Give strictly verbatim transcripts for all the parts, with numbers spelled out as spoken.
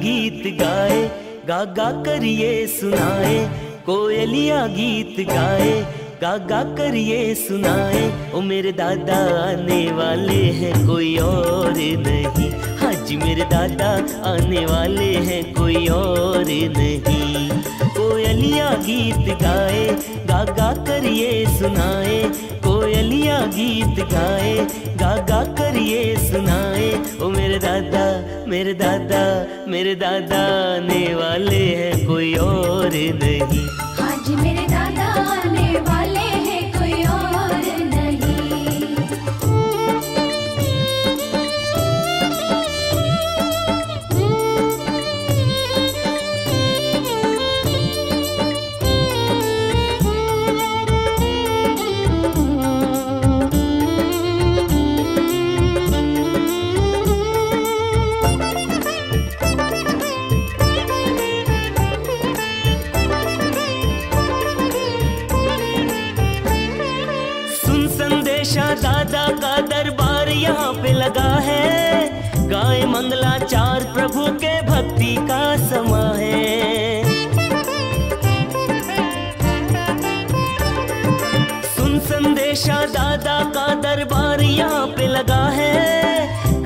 गीत गाए, गागा करिए सुनाए। कोयलिया गीत गाए, गागा करिए सुनाए। ओ मेरे दादा आने वाले हैं कोई और नहीं, हाँ जी मेरे दादा आने वाले हैं कोई और नहीं। कोयलिया गीत गाए, गागा करिए सुनाए। कोयलिया गीत गाए, गागा करिए सुनाए। ओ मेरे दादा मेरे दादा मेरे दादा आने वाले हैं कोई और नहीं। हाँ जी मेरे दादा आने वाले हैं कोई और नहीं। दादा का दरबार यहाँ पे लगा है, गाय मंगलाचार प्रभु के भक्ति का समा है। सुन संदेशा दादा का दरबार यहाँ पे लगा है,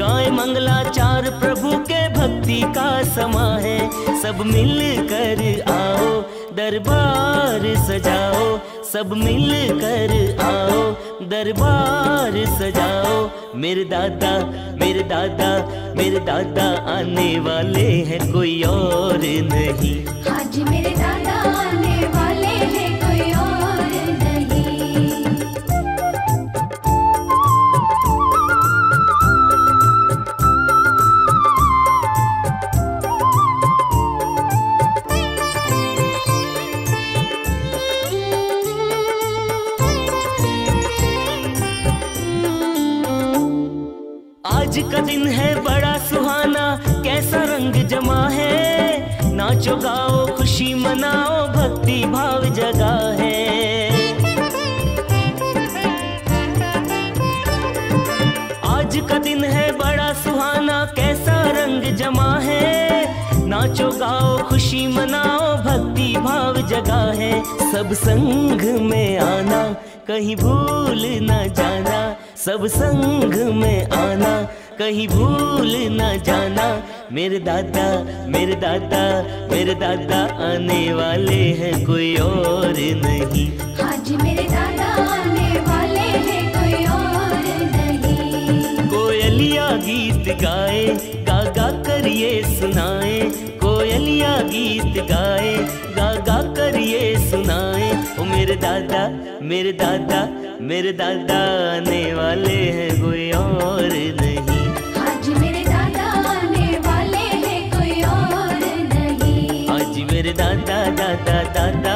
गाय मंगलाचार प्रभु के भक्ति का समा है। सब मिल कर आओ दरबार सजाओ, सब मिल कर आओ दरबार सजाओ। मेरे दादा मेरे दादा मेरे दादा आने वाले हैं कोई और नहीं। हाँ जी मेरे दादा आने वाले हैं कोई और का दिन है बड़ा सुहाना, कैसा रंग जमा है। नाचो गाओ खुशी मनाओ भक्ति भाव जगा है। आज का दिन है बड़ा सुहाना, कैसा रंग जमा है। नाचो गाओ खुशी मनाओ भक्ति भाव जगा है। सब संग में आना कहीं भूल न जाना, सब संग में आना कहीं भूल न जाना। मेरे दादा मेरे दादा मेरे दादा आने वाले हैं कोई और नहीं। हाँ जी मेरे दादा आने वाले हैं कोई और नहीं। कोयलिया गीत गाए, गागा करिए सुनाए। कोयलिया गीत गाए, गागा करिए सुनाए। ओ मेरे दादा मेरे दादा मेरे दादा आने वाले हैं कोई और नहीं। मेरे दादा दादा दादा।